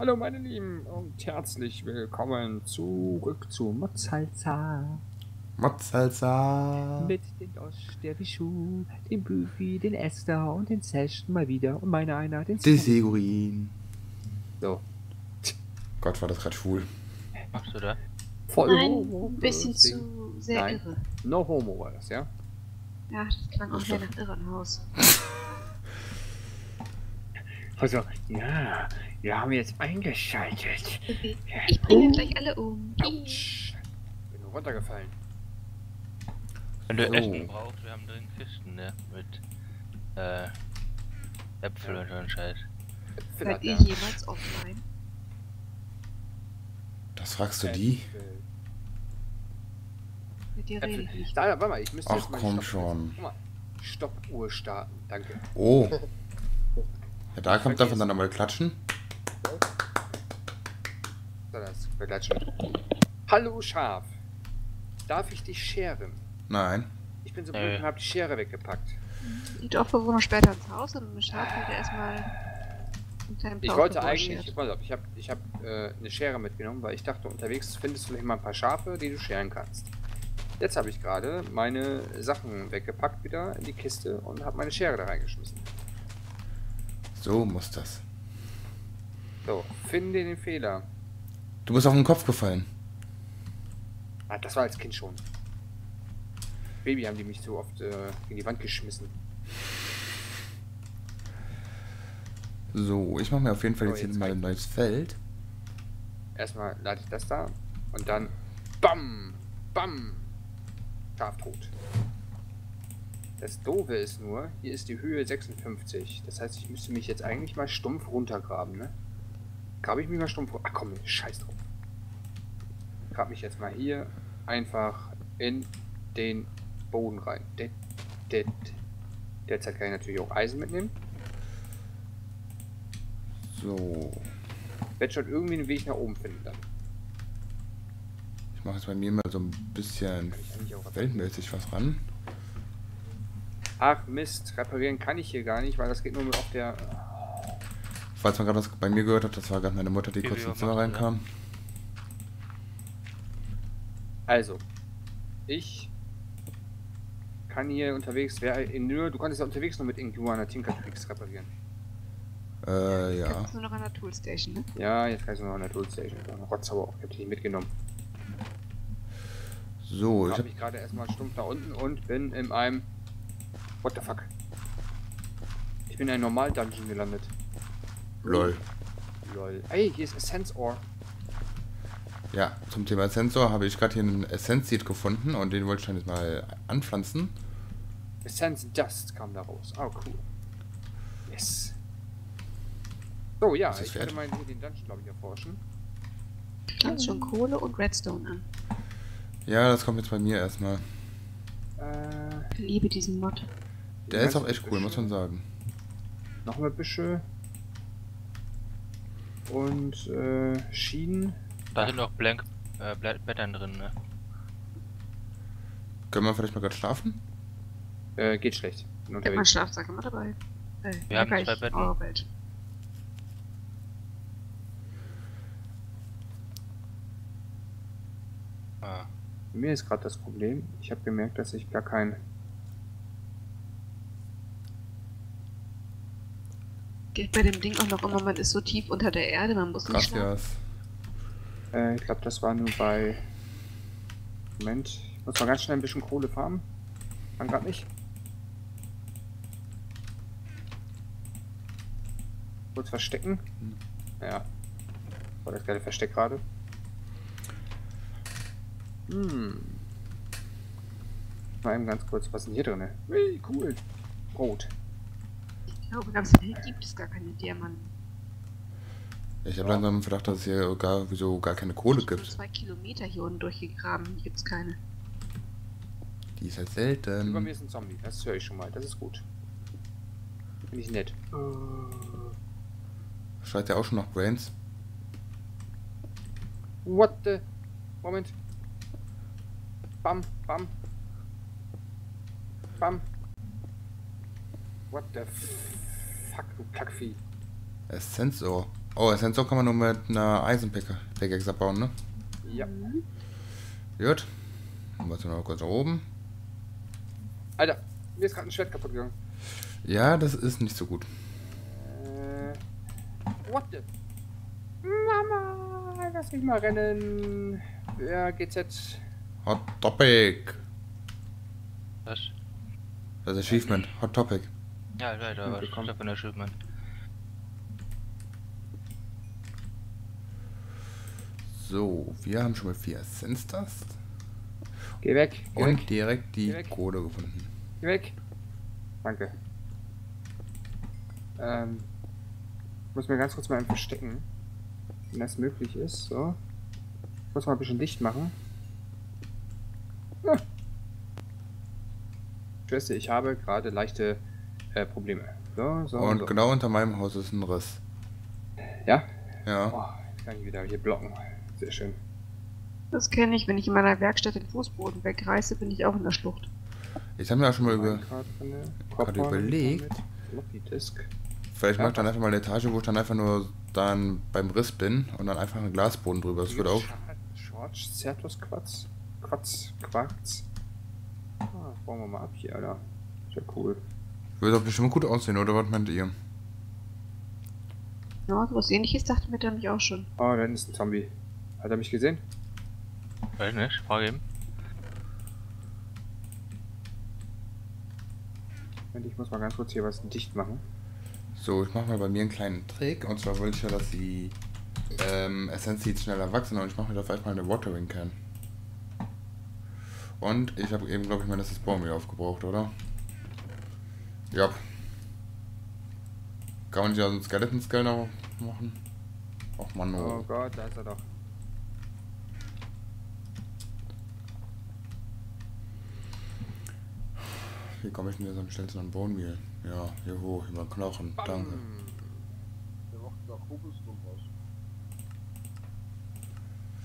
Hallo meine Lieben und herzlich willkommen zurück zu Modsalsa. Modsalsa. Mit den Dosch, der Vishu, dem Büfi, den Esther und den Session mal wieder und meiner einer, den Sigurin. So. Gott, war das gerade schwul. Machst du da? Voll. Nein, ein bisschen zu sehr. Nein. Irre. No homo war das, ja? Ja, das klang auch sehr nach Irrenhaus. Also, ja, wir haben jetzt eingeschaltet. Okay. Ich bringe gleich alle um. Autsch. Bin runtergefallen. Wenn du Essen brauchst, wir haben drin Kisten, ne? Mit Äpfel und so einen Scheiß. Seid ihr jemals offline? Das fragst du die? Mit dir rede ich nicht. Warte mal, ich müsste jetzt mal komm schon. Stoppuhr starten, danke. Oh. Ja, da kommt davon dann einmal klatschen. So. So, das wir klatschen. Hallo Schaf. Darf ich dich scheren? Nein. Ich bin so blöd und hab die Schere weggepackt. Die Dorfbewohner später ins Haus und mit Schaf wird erstmal einen kleinen Pausen. Ich wollte eigentlich, ich hab eine Schere mitgenommen, weil ich dachte, unterwegs findest du immer ein paar Schafe, die du scheren kannst. Jetzt habe ich gerade meine Sachen weggepackt wieder in die Kiste und habe meine Schere da reingeschmissen. So muss das. So, finde den Fehler. Du bist auf den Kopf gefallen. Ah, das war als Kind schon. Baby haben die mich so oft in die Wand geschmissen. So, ich mache mir auf jeden Fall so, jetzt mal ein neues Feld. Erstmal lade ich das da und dann BAM! BAM! Scharf tot. Das Doofe ist nur, hier ist die Höhe 56. Das heißt, ich müsste mich jetzt eigentlich mal stumpf runtergraben, ne? Grabe ich mich mal stumpf runter? Ach komm, scheiß drauf. Grabe mich jetzt mal hier einfach in den Boden rein. Derzeit kann ich natürlich auch Eisen mitnehmen. So. Ich werde schon irgendwie einen Weg nach oben finden dann. Ich mache jetzt bei mir mal so ein bisschen weltmäßig was ran. Ach Mist, reparieren kann ich hier gar nicht, weil das geht nur mit auf der... Falls man gerade was bei mir gehört hat, das war gerade meine Mutter, die kurz ins Zimmer reinkam. Ja. Also, ich kann hier unterwegs... Du kannst ja unterwegs nur mit irgendwo an der Tinker Construct reparieren. Ja. Jetzt kannst du noch an der Toolstation, ne? Ja, jetzt kannst du noch an der Toolstation. Rotzauer auch, ich hab dich nicht mitgenommen. So, ich hab mich gerade erstmal stumpf da unten und bin in einem... What the fuck? Ich bin in einem normalen Dungeon gelandet. Lol. Lol. Ey, hier ist Essence Ore. Ja, zum Thema Essence Ore habe ich gerade hier einen Essence Seed gefunden und den wollte ich dann jetzt mal anpflanzen. Essence Dust kam da raus. Oh, cool. Yes. So, ja, ich werde mal hier den Dungeon, glaube ich, erforschen. Du kannst schon Kohle und Redstone an. Ja, das kommt jetzt bei mir erstmal. Ich liebe diesen Mod. Der ist auch echt cool, muss man sagen. Nochmal Büsche. Und Schienen. Da sind auch Blättern drin, ne? Können wir vielleicht mal gerade schlafen? Geht schlecht. Ich hab meinen Schlafsack immer dabei. Wir haben 2 Betten. Oh, Bett. Ah. Mir ist gerade das Problem, ich habe gemerkt, dass ich gar kein... Geht bei dem Ding auch noch immer, man ist so tief unter der Erde, man muss nicht schlafen. Ich glaube, das war nur bei... Moment, ich muss mal ganz schnell ein bisschen Kohle farmen. Kann gerade nicht. Kurz verstecken. Ja. War das geile Versteck gerade. Mal eben ganz kurz, was ist denn hier drin? Wie cool! Rot. Ich glaube, ganz viel gibt es gar keine Diamanten. Ich habe langsam gedacht, dass es hier gar keine Kohle gibt. Ich bin 2 Kilometer hier unten durchgegraben, hier gibt es keine. Die ist halt selten. Über mir ist ein Zombie, das höre ich schon mal, das ist gut. Finde ich nett. Schreit ja auch schon nach Brains. What the... Moment. Bam, bam. Bam. What the fuck, du Kackvieh. Essence Ore. Oh, Sensor kann man nur mit einer Eisenpickaxe abbauen, ne? Ja. Gut. Warte mal kurz nach oben. Alter, mir ist gerade ein Schwert kaputt gegangen. Ja, das ist nicht so gut. What the? Mama, lass mich mal rennen. Ja, GZ. Hot Topic. Was? Das ist Achievement. Hot Topic. Ja, Leute, aber ich glaube, ein Achievement. So, wir haben schon mal 4 Sensters. Geh weg. Geh und weg. Direkt die Kohle gefunden. Geh weg. Danke. Ich muss mir ganz kurz mal verstecken, wenn das möglich ist. So. Ich muss mal ein bisschen dicht machen. Schwester, ich habe gerade leichte Probleme. So, so, und so. Genau unter meinem Haus ist ein Riss. Ja? Ja. Oh, jetzt kann ich wieder hier blocken. Sehr schön. Das kenne ich, wenn ich in meiner Werkstatt den Fußboden wegreiße, bin ich auch in der Schlucht. Ich habe mir auch schon mal überlegt. Vielleicht mache ich dann einfach mal eine Etage, wo ich dann einfach nur dann beim Riss bin und dann einfach einen Glasboden drüber. Das wird auch. Schwarz, Zertus, Quatsch. Quatsch, Quatsch. Ah, bauen wir mal ab hier, Alter. Ist ja cool. Würde doch bestimmt gut aussehen, oder was meint ihr? Ja, sowas Ähnliches dachte mir dann nicht auch schon. Oh, da ist ein Zombie. Hat er mich gesehen? Weiß nicht, frage eben. Ich muss mal ganz kurz hier was dicht machen. So, ich mache mal bei mir einen kleinen Trick. Und zwar wollte ich ja, dass die Essenz schneller wachsen. Und ich mache mir da vielleicht mal eine Watering Can. Und ich habe eben, glaube ich, mein letztes Baumöl aufgebraucht, oder? Ja. Kann man nicht aus dem Skeleton-Scale noch machen? Och man, oh Gott, da ist er doch. Wie komme ich denn jetzt am schnellsten an Baumöl? Ja, hier hoch, über Knochen, bam. Danke. Der macht da Kokosrum raus.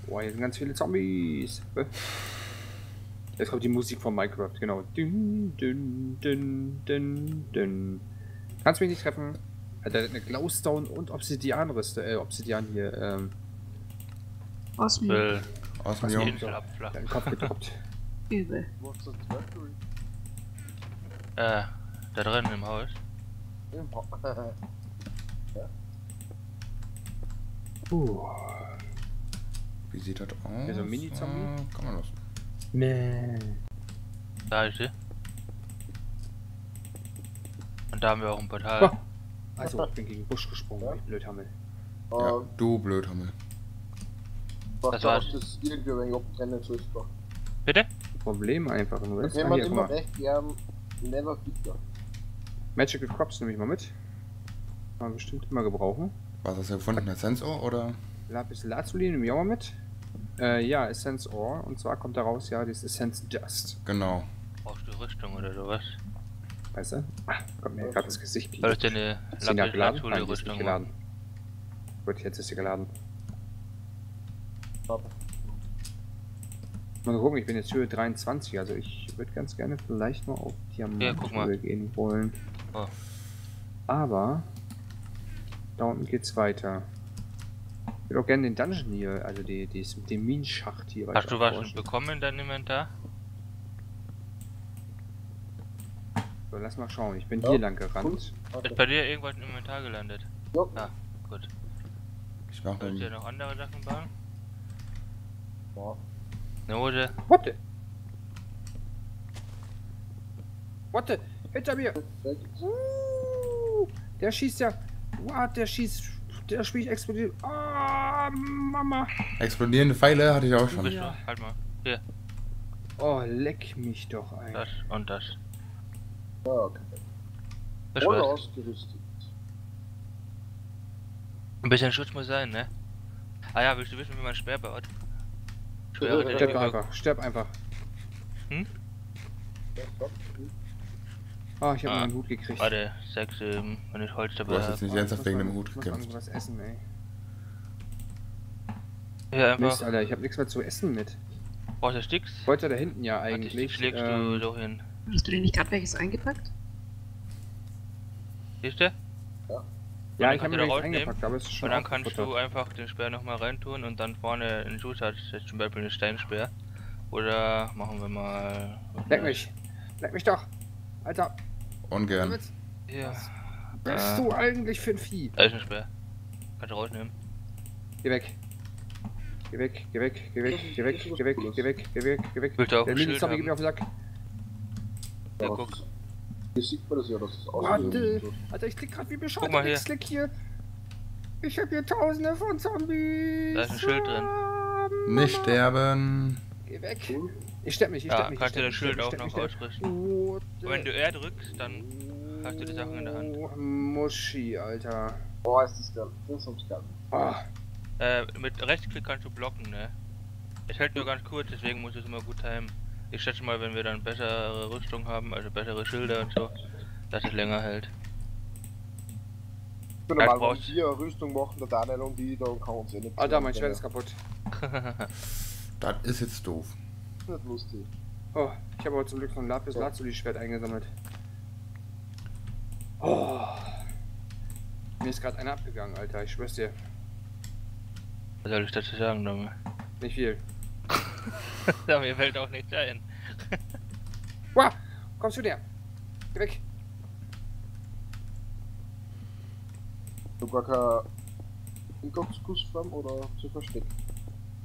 Boah, hier sind ganz viele Zombies. Jetzt kommt die Musik von Minecraft, genau. Dün, dün, dün, dün, dün. Kannst mich nicht treffen. Alter, eine Glowstone und Obsidianreste, Obsidian hier, Osmium. Osmium. Deinen Kopf getroppt. Übel. Da drin im Haus. Ja. Wie sieht das aus? Also Mini-Zombie? Kann man das? Nee. Da ist sie. Und da haben wir auch ein Portal. Also, ich bin gegen den Busch gesprungen, ja? Ich Blödhammel. Ja, du Blödhammel. Das war's. Das irgendwie, wenn ich auf dem Channel durchkomme. Bitte? Problem einfach nur. Das jemand immer recht, wir haben never Feature. Magical Crops nehme ich mal mit. Kann man bestimmt immer gebrauchen. Was hast du gefunden? Essenz Ore oder? Lapis Lazuli nehme ich auch mal mit. Ja, Essenz Ore. Und zwar kommt daraus ja das Essenz Dust. Genau. Brauchst du Rüstung oder sowas? Weißt du? Ah, kommt mir okay. Gerade ins Gesicht. Soll ich denn eine Lapis Lazuli Rüstung geladen? Gut, jetzt ist sie geladen. Stop. Mal gucken, ich bin jetzt Höhe 23, also ich würde ganz gerne vielleicht mal auf Diamanthöhe gehen wollen. Oh. Aber da unten geht's weiter. Ich würde auch gerne den Dungeon hier, also den Minenschacht hier weiter. Hast du was bekommen in deinem Inventar? So, lass mal schauen, ich bin hier lang gerannt. Okay. Ist bei dir irgendwas im Inventar gelandet? Ja. Ah, gut. Ich mach mal. Sollst du ja noch andere Sachen bauen? Ja. Ne, oder? What the? What the? Hinter mir! Der schießt ja. What? Der schießt. Der Spiel explodiert. Ah, Mama! Explodierende Pfeile hatte ich auch schon. Ja. Halt mal. Hier. Oh, leck mich doch ein. Das und das. Ja, okay. Oder ausgerüstet. Ein bisschen Schutz muss sein, ne? Ah ja, willst du wissen, wie man Speer baut? Stirb einfach, stirb einfach. Hm? Ah, ich hab meinen Hut gekriegt. Warte, 6, wenn ich Holz dabei hab. Du hast jetzt nicht ernsthaft wegen dem Hut gekämpft. Ich muss was essen, ey. Ja, einfach. Mist, Alter, ich hab nichts mehr zu essen mit. Brauchst du Sticks? Wollte da hinten ja eigentlich. Schlägst du so hin. Hast du dir nicht gerade welches eingepackt? Siehst du? Ja. Ja, ich habe mir reingepackt, aber es ist schon. Und dann kannst du einfach den Speer nochmal reintun und dann vorne in den Shooter zum Beispiel einen Steinspeer. Oder machen wir mal. Leck mich! Leck mich doch! Alter! Ungern. Ja. Was bist du eigentlich für ein Vieh? Da ist ein Speer. Kannst du rausnehmen. Geh weg! Geh weg, geh weg, geh weg, geh weg, geh weg, geh weg, geh weg, geh weg. Der Mini-Zombie geht mir auf den Sack. Ja, guck. Hier sieht man das ja, dass es aussieht. Alter, ich klick grad wie bescheuert. Ich klick hier. Ich hab hier tausende von Zombies. Da ist ein Schild drin. Nicht sterben. Geh weg. Ich stepp mich, ich stepp mich. Kannst du das Schild auch noch ausrichten. Wenn du R drückst, dann hast du die Sachen in der Hand. Oh, Muschi, Alter. Oh, ist das geil. Das ist geil. Mit Rechtsklick kannst du blocken, ne? Es hält nur ganz kurz, deswegen muss es immer gut timen. Ich schätze mal, wenn wir dann bessere Rüstung haben, also bessere Schilder und so, dass es länger hält. Ich bin normal, wenn wir Rüstung machen, der Daniel und die, dann kann uns eh nicht. Alter, mein Schwert ist kaputt. Das ist jetzt doof. Das ist nicht lustig. Oh, ich habe aber zum Glück von Lapis Lazuli-Schwert eingesammelt. Oh. Mir ist gerade einer abgegangen, Alter, ich schwör's dir. Was soll ich dazu sagen, Dumme? Nicht viel. Ja, mir fällt auch nichts ein. Wow, kommst du der? Geh weg! Du gar kein Inkommenskussflamm oder zu verstecken?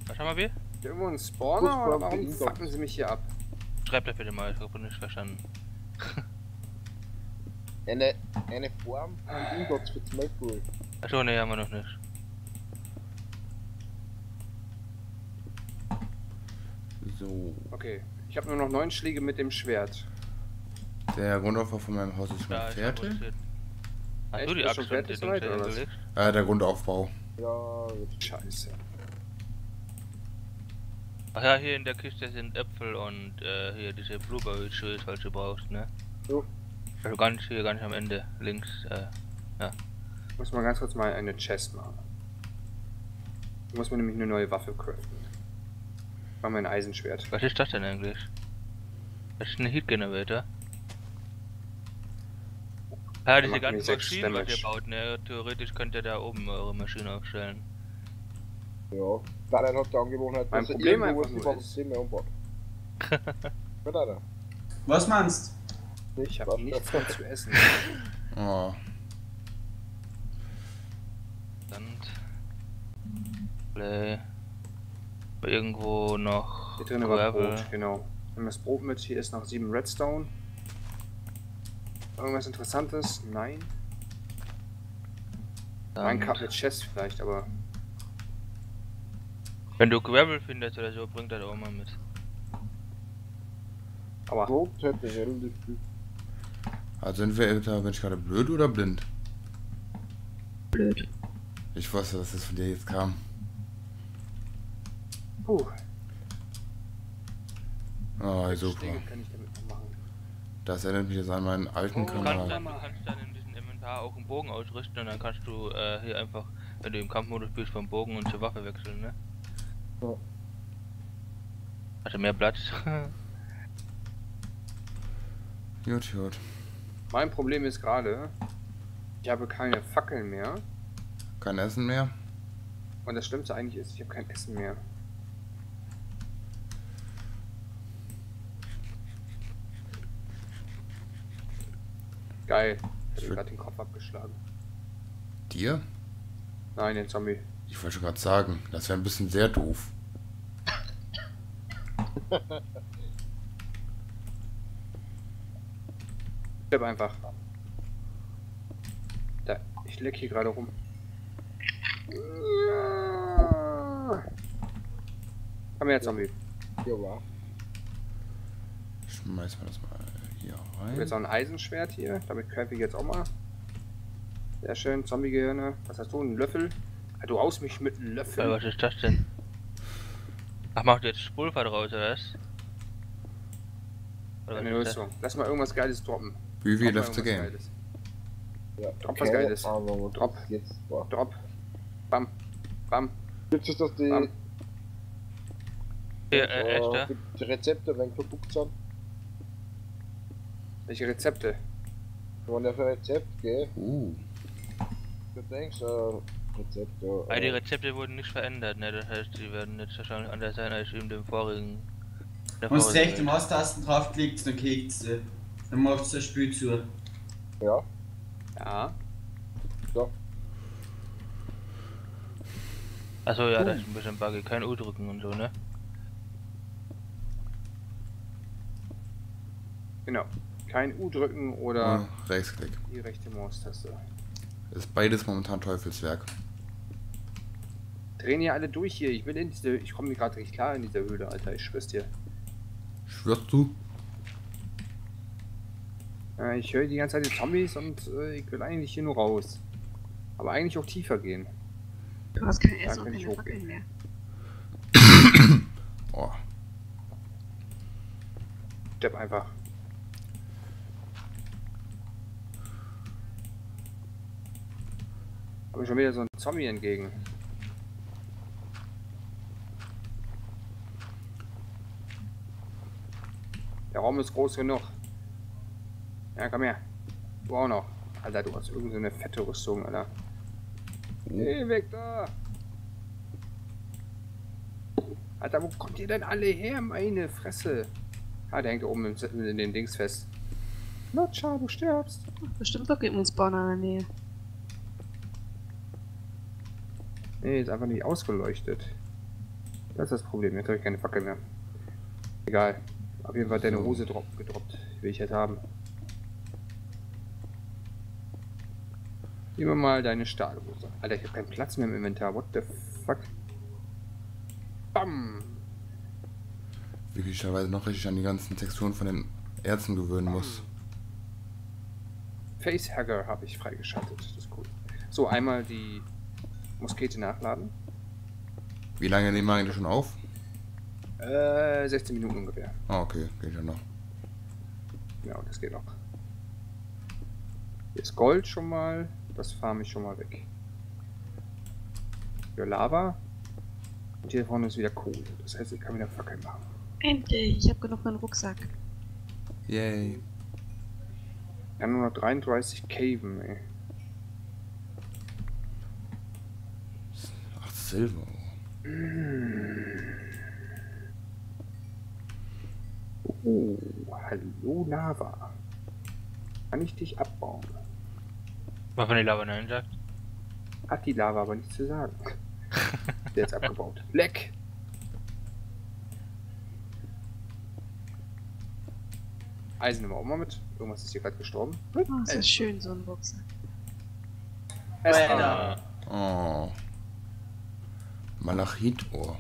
Was haben wir? Irgendwo einen Spawner oder warum fucken sie mich hier ab? Schreibt das bitte mal, ich habe nicht verstanden. Eine Form von Ingots für zum Beispiel. Achso, ne, haben wir noch nicht. So. Okay, ich habe nur noch 9 Schläge mit dem Schwert. Der Grundaufbau von meinem Haus ist schon fertig. Hast du die Axt fertig gelegt? Der Grundaufbau. Ja, jetzt. Scheiße. Ach ja, hier in der Kiste sind Äpfel und hier diese Blueberry-Schills, falls du brauchst, ne? So. Also ganz hier, ganz am Ende, links, ja. Ich muss mal ganz kurz mal eine Chest machen. Da muss man nämlich eine neue Waffe craften. Ich mach mein Eisenschwert. Was ist das denn eigentlich? Das ist ein Heat-Generator. Ja, diese ganzen Maschinen, was ihr baut, ne? Theoretisch könnt ihr da oben eure Maschine aufstellen. Ja, da dann habt ihr Angewohnheit, dass ihr irgendwo was über das System mehr umbaut. Was meinst du? Ich hab nichts mehr zu essen. Oh. Dann... Irgendwo noch. Hier drin war Brot, genau. Nehmen wir das Brot mit. Hier ist noch 7 Redstone. Irgendwas Interessantes? Nein. Ein Couple Chest vielleicht, aber. Wenn du Gravel findest oder so, bringt das auch mal mit. Aber. Also entweder bin ich gerade blöd oder blind? Blöd. Ich wusste, dass das von dir jetzt kam. Oh, super. Das erinnert mich jetzt an meinen alten Kanal. Du kannst dann in diesem Inventar auch einen Bogen ausrichten und dann kannst du hier einfach, wenn du im Kampfmodus bist, vom Bogen und zur Waffe wechseln, ne? Ja. Also mehr Platz. Gut, gut. Mein Problem ist gerade, ich habe keine Fackeln mehr. Kein Essen mehr. Und das Schlimmste eigentlich ist, ich habe kein Essen mehr. Geil, ich hab gerade den Kopf abgeschlagen. Dir? Nein, den Zombie. Ich wollte schon gerade sagen, das wäre ein bisschen sehr doof. Bleib einfach. Da, ich leck hier gerade rum. Komm her, Zombie. Hier war. Schmeiß mal das mal hier rein. Ich habe jetzt auch ein Eisenschwert hier, damit crafte ich jetzt auch mal. Sehr schön, Zombie-Gehirne. Was hast du, einen Löffel? Ah, du haust mich mit einem Löffel. Was ist das denn? Ach, mach du jetzt Pulver draus, oder was? Eine Lösung. Lass mal irgendwas Geiles droppen. Büfi left the game. Ja, drop was Geiles. Drop. Jetzt. Drop. Bam. Bam. Gibt's jetzt das die... Ja, Esther. Die Rezepte, wenn Produkte sind. Welche Rezepte? Von der Rezept, gell? Rezepte. All die Rezepte wurden nicht verändert, ne? Das heißt, sie werden jetzt wahrscheinlich anders sein als in dem vorigen. Du hast recht, du Maustasten draufklickst, dann kriegst du. Dann machst du das Spiel zu. Ja. Ja. So. Achso, ja, das ist ein bisschen buggy. Kein U drücken und so, ne? Genau. Kein U drücken oder ja, Rechtsklick. Die rechte Maustaste. Ist beides momentan Teufelswerk. Drehen ja alle durch hier. Ich bin in diese. Ich komme mir gerade richtig klar in dieser Höhle, Alter. Ich schwör's dir. Schwörst du? Ich höre die ganze Zeit die Zombies und ich will eigentlich hier nur raus. Aber eigentlich auch tiefer gehen. Du hast kein Essen und keine Fackeln mehr. Oh. Step einfach. Habe ich schon wieder so einen Zombie entgegen. Der Raum ist groß genug. Ja, komm her. Du auch noch. Alter, du hast irgend so eine fette Rüstung, Alter. Nee, weg da! Alter, wo kommt ihr denn alle her, meine Fresse? Ah, der hängt oben in den Dings fest. Lutscher, du stirbst. Bestimmt doch gegen uns Spawner in der Nähe. Nee, ist einfach nicht ausgeleuchtet. Das ist das Problem, jetzt habe ich keine Fackel mehr. Egal. Auf jeden Fall deine Hose gedroppt. Will ich jetzt haben. Immer mal deine Stahlhose. Alter, ich habe keinen Platz mehr im Inventar. What the fuck? Bam! Wirklicherweise noch richtig an die ganzen Texturen von den Ärzten gewöhnen muss. Facehacker habe ich freigeschaltet. Das ist cool. So, einmal die Muskete nachladen. Wie lange nehmen wir eigentlich schon auf? 16 Minuten ungefähr. Ah, okay. Geht ja noch. Ja, das geht noch. Hier ist Gold schon mal. Das farm ich schon mal weg. Hier Lava. Und hier vorne ist wieder Kohle. Das heißt, ich kann wieder Fackeln machen. Endlich! Ich habe genug meinen Rucksack. Yay. Ja, nur noch 33 Caven, ey. Ach, Silber. Oh, hallo Lava. Kann ich dich abbauen? Was von der Lava nein sagt? Hat die Lava aber nichts zu sagen. Der ist abgebaut. Leck! Eisen nehmen wir auch mal mit. Irgendwas ist hier gerade gestorben. Oh, das ist schön, so ein Rucksack. Esther. Oh. Malachitohr.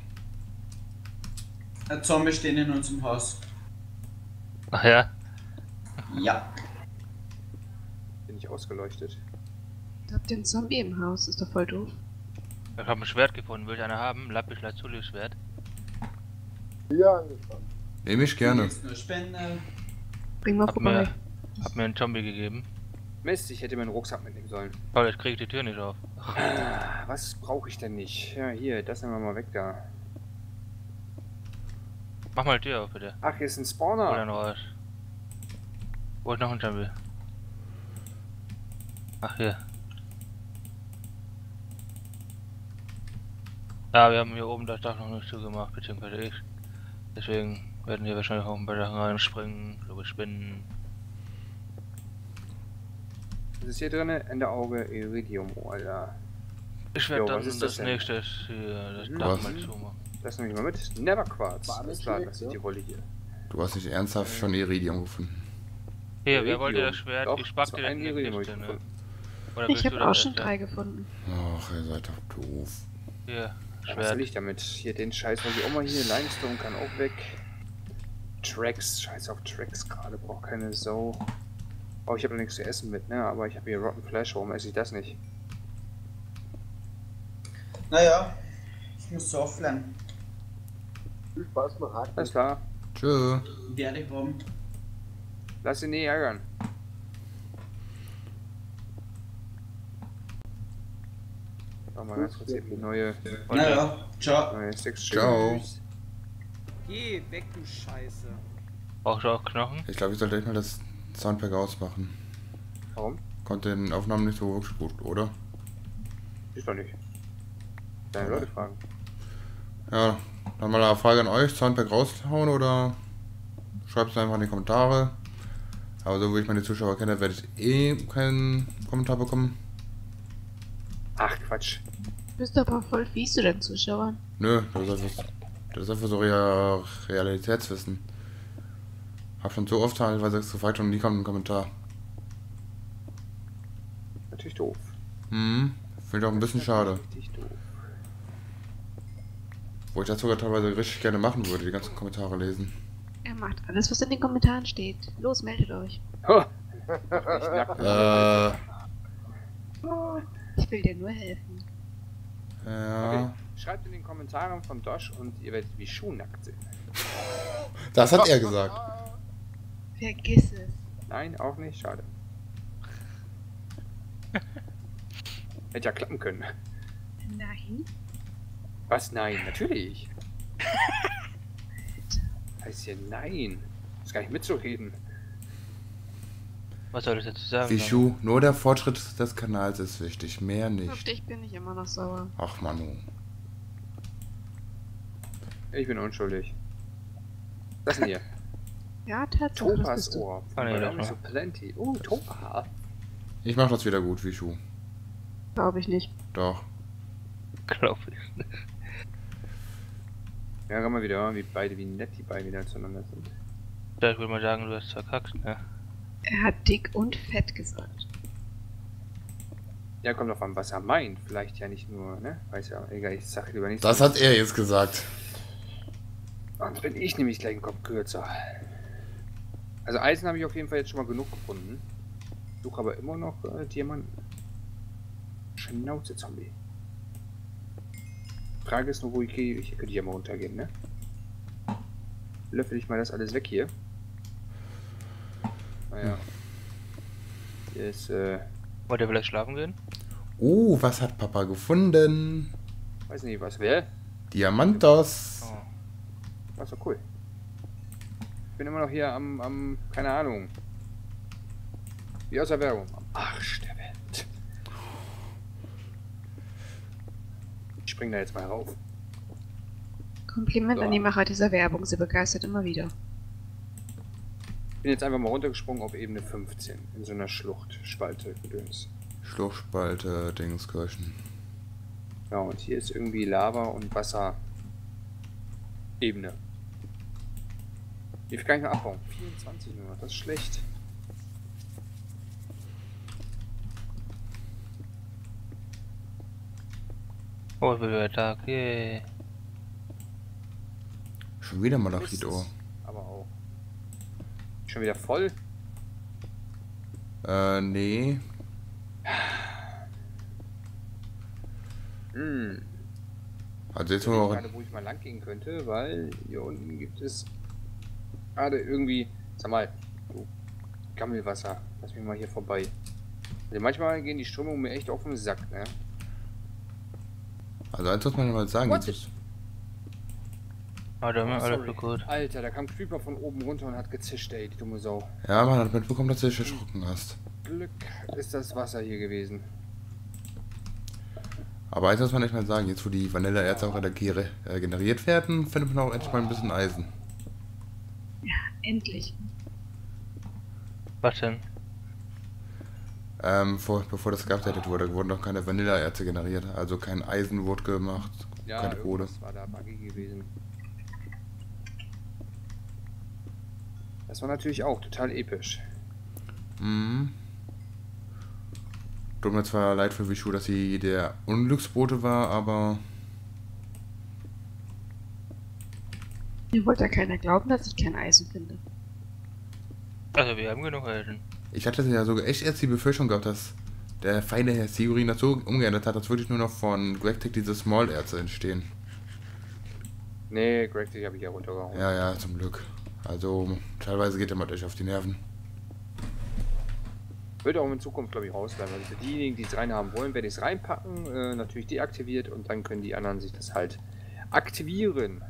Der Zombie steht in unserem Haus. Ach ja? Ja. Bin ich ausgeleuchtet. Habt ihr einen Zombie im Haus? Ist doch voll doof. Ich habe ein Schwert gefunden. Will ich einer haben? Lapis Lazuli Schwert. Ja, angefangen. Nehme ich gerne. Nur Spende. Bring mal vorbei. Hab mir einen Zombie gegeben. Mist, ich hätte meinen Rucksack mitnehmen sollen. Aber jetzt krieg ich die Tür nicht auf. Was brauche ich denn nicht? Ja, hier, das nehmen wir mal weg da. Mach mal die Tür auf, bitte. Ach, hier ist ein Spawner. Oder noch was? Wo ist noch ein Zombie? Ach, hier. Ja, wir haben hier oben das Dach noch nicht zugemacht, beziehungsweise ich. Deswegen werden hier wahrscheinlich auch ein paar Sachen reinspringen, so Spinnen. Was ist hier drin? Ende Auge, Iridium, Alter. Ich werde dann das nächste hier, das Dach mal zumachen. Das nehme ich mal mit. Never Quartz. Alles klar, das ist die Rolle hier. Du hast nicht ernsthaft schon Iridium gefunden. Hier, wer wollte das Schwert? Ich pack dir ein Iridium. Ich habe auch schon 3 gefunden. Ach, ihr seid doch doof. Hier. Was will ich damit? Hier den Scheiß, was ich auch mal hier. Limestone kann auch weg. Tracks, scheiß auf Tracks gerade, braucht keine Sau. Oh, ich habe noch nichts zu essen mit, ne? Aber ich habe hier Rotten Flesh, warum esse ich das nicht? Naja, ich muss so offline. Viel Spaß, mal hart. Alles klar. Tschö. Werde ich rum. Lass ihn nie ärgern. Mal ganz kurz eben die neue. Naja, ciao. Neue ciao. Geh weg, du Scheiße. Brauchst du auch Knochen? Ich glaube, ich sollte echt mal das Soundpack ausmachen. Warum? Konnte den Aufnahmen nicht so gut, oder? Ist doch nicht. Deine Leute fragen. Ja, dann mal eine Frage an euch. Zahnberg raushauen oder schreibt es einfach in die Kommentare. Aber so wie ich meine Zuschauer kenne, werde ich eh keinen Kommentar bekommen. Ach Quatsch. Du bist aber voll fies zu deinen Zuschauern. Nö, das ist einfach so Realitätswissen. Hab schon so oft teilweise gefragt und nie kommt ein Kommentar. Natürlich doof. Hm, finde ich auch ein bisschen schade. Wo ich das sogar teilweise richtig gerne machen würde, die ganzen Kommentare lesen. Er macht alles, was in den Kommentaren steht. Los, meldet euch. Ich will dir nur helfen. Ja. Okay. Schreibt in den Kommentaren von Dosch und ihr werdet Vishu nackt sehen. Das hat er gesagt. Vergiss es. Nein, auch nicht. Schade. Hätte ja klappen können. Nein. Was? Nein, natürlich. Heißt ja nein. Ist gar nicht mitzureden. Was soll ich dazu sagen? Vishu, nur der Fortschritt des Kanals ist wichtig, mehr nicht. Auf dich bin ich immer noch sauer. Ach Manu. Ich bin unschuldig. Was denn hier? Ja, Tattoo. Topas Ohr. So plenty. Oh, Topa. Ich mach das wieder gut, Vishu. Glaube ich nicht. Doch. Glaube ich nicht. Ja, kann man wieder hören, wie nett die beiden wieder zueinander sind. Da würde man sagen, du hast verkackt, ne? Er hat dick und fett gesagt. Ja, kommt drauf an, was er meint. Vielleicht ja nicht nur, ne? Weiß ja, egal, ich sag lieber nichts. Das hat er jetzt gesagt. Sonst bin ich nämlich gleich einen Kopf kürzer. Also Eisen habe ich auf jeden Fall jetzt schon mal genug gefunden. Suche aber immer noch Diamanten. Schnauze, Zombie. Frage ist nur, wo ich gehe. Ich könnte ja mal runtergehen, ne? Löffel ich mal das alles weg hier. Naja. Hier ist, wollt ihr vielleicht schlafen gehen? Oh, was hat Papa gefunden? Weiß nicht, was wäre? Diamantos. Oh. Das ist doch cool. Ich bin immer noch hier am keine Ahnung. Wie aus der Werbung. Am Arsch der Welt. Ich spring da jetzt mal rauf. Kompliment so an die Macher dieser Werbung. Sie begeistert immer wieder. Ich bin jetzt einfach mal runtergesprungen auf Ebene 15. In so einer Schluchtspalte-Gedöns. Schluchtspalte-Dingskirchen. Ja, und hier ist irgendwie Lava und Wasser-Ebene. Die kann ich noch abbauen. 24 nur, das ist schlecht. Oh, blöder Tag, yeah. Schon wieder Malachitohr. Aber auch. Schon wieder voll? Nee. Hm. Also jetzt nur noch. Ich weiß gerade, wo ich mal lang gehen könnte, weil hier unten gibt es gerade irgendwie, sag mal, du Gammelwasser, lass mich mal hier vorbei. Also manchmal gehen die Strömungen mir echt auf den Sack, ne? Also eins muss man mal sagen, jetzt ist... Alter, alles gut. Alter, da kam Creeper von oben runter und hat gezischt, ey, die dumme Sau. Ja, man hat mitbekommen, dass du dich erschrocken hast. Glück ist das Wasser hier gewesen. Aber eins muss man echt mal sagen, jetzt wo die Vanilleerze auch regeneriert werden, findet man auch endlich mal ein bisschen Eisen. Ja, endlich. Was denn? Bevor das geupdatet wurde, wurden noch keine Vanilleerze generiert, also kein Eisen wurde gemacht, ja, keine Kohle. Das war da buggy gewesen. Das war natürlich auch total episch. Mhm. Tut mir zwar leid für Vishu, dass sie der Unglücksbote war, aber... Mir wollte ja keiner glauben, dass ich kein Eisen finde. Also wir haben genug Eisen. Ich hatte ja sogar echt erst die Befürchtung gehabt, dass der feine Herr Sigurin das so umgeändert hat, als würde ich nur noch von GregTech diese Small-Erze entstehen. Nee, GregTech habe ich ja runtergehauen. Ja, ja, zum Glück. Also, teilweise geht der mal echt auf die Nerven. Wird auch in Zukunft, glaube ich, rausbleiben. Also für diejenigen, die es reinhaben wollen, werde ich es reinpacken, natürlich deaktiviert und dann können die anderen sich das halt aktivieren.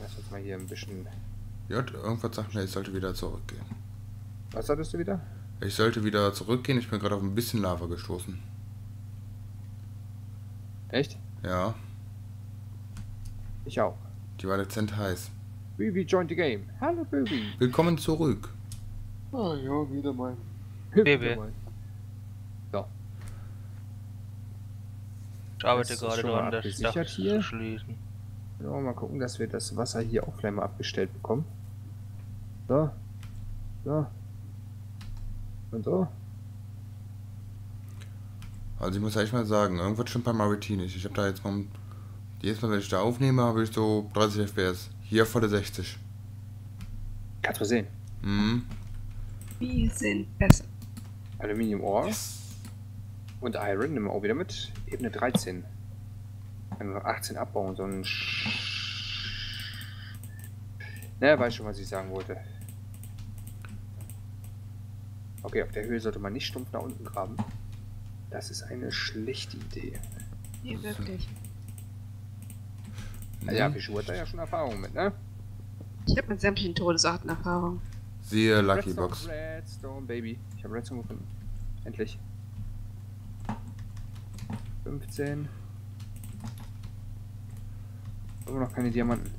Lass uns mal hier ein bisschen... J, irgendwas sagt mir, ich sollte wieder zurückgehen. Was hattest du wieder? Ich sollte wieder zurückgehen, ich bin gerade auf ein bisschen Lava gestoßen. Echt? Ja. Ich auch. Die war dezent heiß. Bibi joined the game. Hallo Bibi. Willkommen zurück. Oh ja, wieder mal. Bibi. So. Ich arbeite gerade daran, das Dach zu schließen. Ja, mal gucken, dass wir das Wasser hier auch gleich mal abgestellt bekommen. So. So. Und so. Also ich muss echt mal sagen, irgendwas stimmt bei Maritim nicht. Ich habe da jetzt mal... Jedes Mal, wenn ich da aufnehme, habe ich so 30 FPS. Hier volle 60. Kannst du sehen. Mhm. Wir sind besser. Aluminium Ore. Yes. Und Iron nehmen wir auch wieder mit. Ebene 13. Wenn wir 18 abbauen, so ein... Naja, weiß schon, was ich sagen wollte. Okay, auf der Höhe sollte man nicht stumpf nach unten graben. Das ist eine schlechte Idee. Nee, wirklich. Ja, Pischu hat da ja schon Erfahrung mit, ne? Ich hab mit sämtlichen Todesarten Erfahrung. Siehe Lucky Box. Redstone, Baby. Ich hab Redstone gefunden. Endlich. 15. Immer noch keine Diamanten.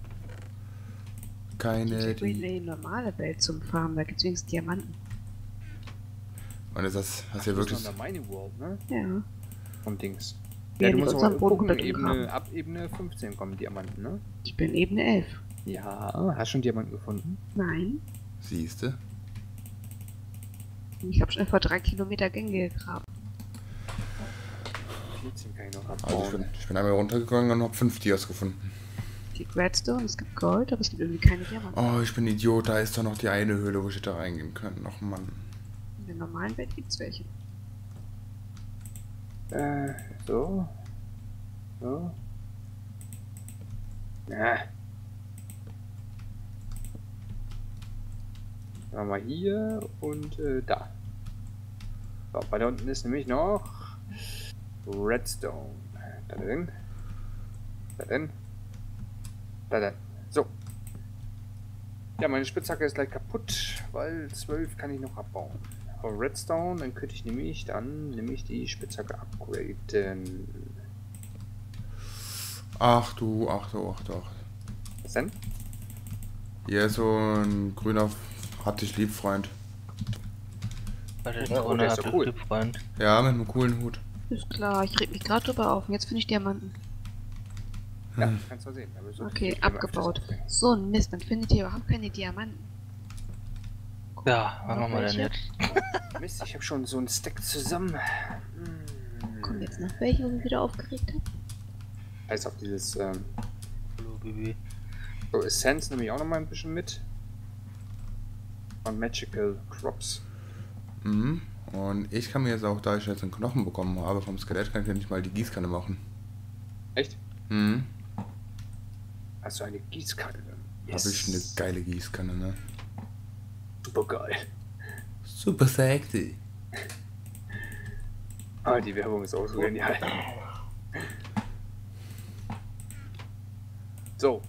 Keine. Ich will eine normale Welt zum Farmen, da gibt's wenigstens Diamanten. Und ist das, hast du ja wirklich. Das ist Mining World, ne? Ja. Vom Dings. Ja, du musst aber gucken, Ebene, ab Ebene 15 kommen Diamanten, ne? Ich bin Ebene 11. Ja, hast du schon Diamanten gefunden? Nein. Siehste? Ich habe schon etwa 3 Kilometer Gänge gegraben. 14 kann ich noch abbauen. Also ich bin einmal runtergegangen und habe 5 Dias gefunden. Es gibt Redstone, es gibt Gold, aber es gibt irgendwie keine Diamanten. Oh, ich bin Idiot, da ist doch noch die eine Höhle, wo ich hätte reingehen können. Och Mann. In der normalen Welt gibt's welche. So. So. Na. Machen wir hier und da. So, bei da unten ist nämlich noch Redstone. Da drin. Da drin. Da drin. So. Ja, meine Spitzhacke ist gleich kaputt, weil 12 kann ich noch abbauen. Von Redstone, dann könnte ich nämlich die Spitzhacke upgraden. Ach du. Was denn? Hier ist so ein grüner Hab dich lieb, Freund. Warte, ist oh, der ist so cool. Lieb, Freund. Ja, mit einem coolen Hut. Ist klar, ich reg mich gerade drüber auf und jetzt finde ich Diamanten. Ja, kannst du sehen. Aber so okay, abgebaut. So ein Mist, dann findet ihr überhaupt keine Diamanten. Ja, was machen wir denn jetzt? Mist, ich habe schon so einen Stack zusammen. Kommen jetzt noch welche, wo ich mich wieder aufgeregt habe? Heißt auf dieses, Hallo, Bibi. So, Essence nehme ich auch noch mal ein bisschen mit. Und Magical Crops. Mhm. Und ich kann mir jetzt auch, da ich jetzt einen Knochen bekommen habe vom Skelett, kann ich nicht mal die Gießkanne machen. Echt? Mhm. Hast du eine Gießkanne? Yes. Habe ich eine geile Gießkanne, ne? Super geil. Super sexy. Ah, die Werbung ist auch so genial. So.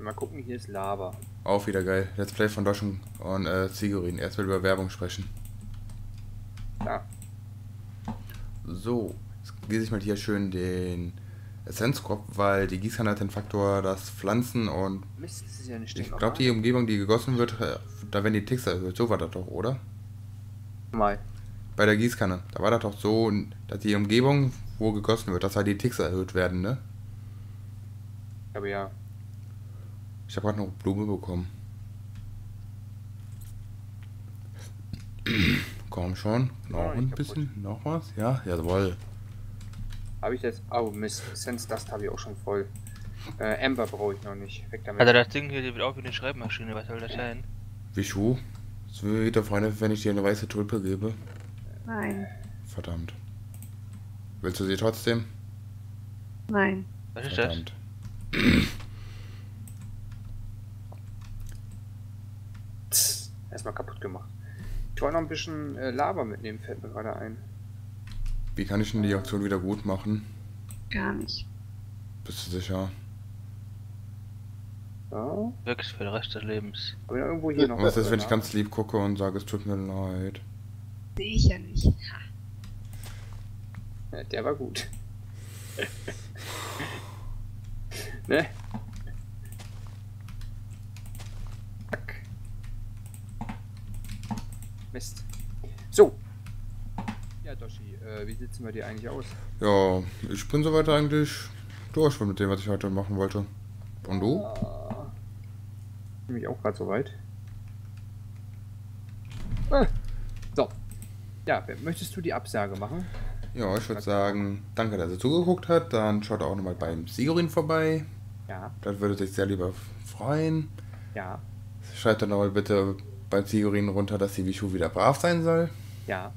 Mal gucken, hier ist Lava. Auch wieder geil. Let's Play von Dosch und Sigurin. Erst mal über Werbung sprechen. Ja. So. Jetzt gieße ich mal hier schön den Essenzkorb, weil die Gießkanne hat den Faktor, dass Pflanzen und... Mist, das ist ja nicht ich glaube, die Umgebung, die gegossen wird, da werden die Ticks erhöht. So war das doch, oder? Mal. Bei der Gießkanne. Da war das doch so, dass die Umgebung, wo gegossen wird, dass halt die Ticks erhöht werden, ne? Aber ja. Ich habe gerade noch Blume bekommen. Komm schon. Noch ein bisschen. Noch was? Ja, jawohl. Habe ich jetzt. Oh Mist, Sense Dust habe ich auch schon voll. Amber brauche ich noch nicht. Weg damit. Also das Ding hier wird auch wie eine Schreibmaschine, was soll das sein? Vishu? Das wäre wieder Freunde, wenn ich dir eine weiße Tulpe gebe. Nein. Verdammt. Willst du sie trotzdem? Nein. Was ist das? Psst, erstmal kaputt gemacht. Ich wollte noch ein bisschen Lava mitnehmen, fällt mir gerade ein. Wie kann ich denn die Aktion wieder gut machen? Gar nicht. Bist du sicher? Ja. Wirklich für den Rest des Lebens. Aber irgendwo hier noch was ist, wenn ich ganz lieb gucke und sage, es tut mir leid? sehe ich ja nicht. Ha. Ja, der war gut. Ne? Zack. Mist. So. Ja, Doschi, wie sieht's bei dir eigentlich aus? Ja, ich bin soweit eigentlich durch mit dem, was ich heute machen wollte. Und du? Ich bin mich auch gerade soweit. Ah. So. Ja, möchtest du die Absage machen? Ja, ich würde sagen, danke, dass ihr zugeguckt habt. Dann schaut auch nochmal beim Sigurin vorbei. Ja. Das würde sich sehr lieber freuen. Ja. Schreibt dann nochmal bitte beim Sigurin runter, dass die Vishu wieder brav sein soll. Ja.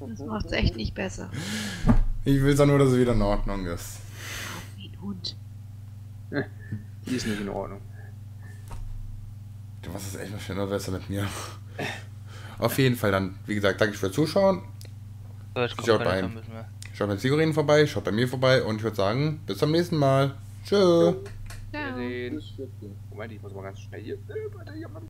Das macht's echt nicht besser. Ich will ja nur, dass es wieder in Ordnung ist. Wie ein Hund. Die ist nicht in Ordnung. Du machst es echt noch schöner besser mit mir. Auf jeden Fall dann, wie gesagt, danke fürs Zuschauen. So, schaut beim Sigurin vorbei, schaut bei mir vorbei und ich würde sagen, bis zum nächsten Mal. Tschö. Ciao. Wiedersehen. Moment, ich muss mal ganz schnell hier.